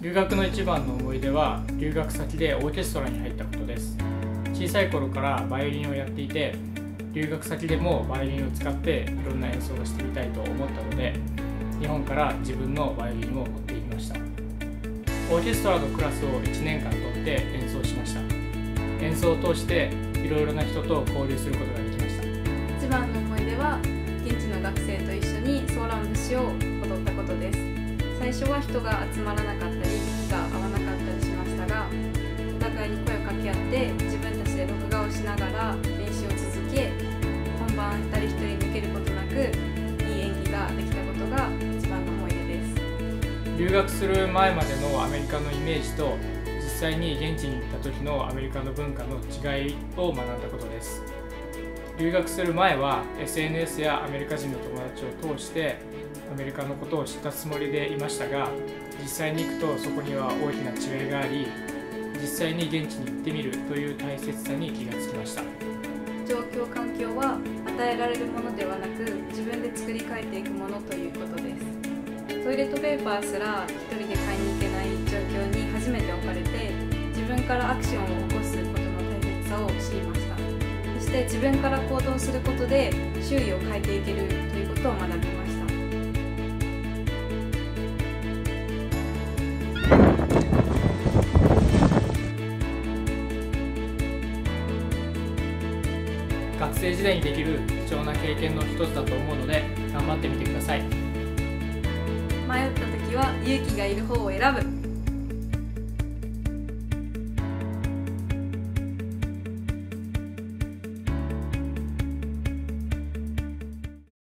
留学の一番の思い出は留学先でオーケストラに入ったことです。小さい頃からバイオリンをやっていて、留学先でもバイオリンを使っていろんな演奏をしてみたいと思ったので、日本から自分のバイオリンを持っていきました。オーケストラのクラスを1年間取って演奏しました。演奏を通していろいろな人と交流することができました。一番の思い出は現地の学生と一緒にソーラン節を踊ったことです。最初は人が集まらなかったり息が合わなかったりしましたが、お互いに声を掛け合って自分たちで録画をしながら練習を続け、本番一人一人抜けることなくいい演技ができたことが一番の思い出です。留学する前までのアメリカのイメージと実際に現地に行った時のアメリカの文化の違いを学んだことです。留学する前は SNS やアメリカ人の友達を通してアメリカのことを知ったつもりでいましたが、実際に行くとそこには大きな違いがあり、実際に現地に行ってみるという大切さに気がつきました。状況環境は与えられるものではなく、自分で作り変えていくものということです。トイレットペーパーすら一人で買いに行けない状況に初めて置かれて、自分からアクションを起こすことの大切さを知りました。そして自分から行動することで周囲を変えていけるということを学びました。学生時代にできる貴重な経験の一つだと思うので、頑張ってみてください。迷った時は勇気がいる方を選ぶ。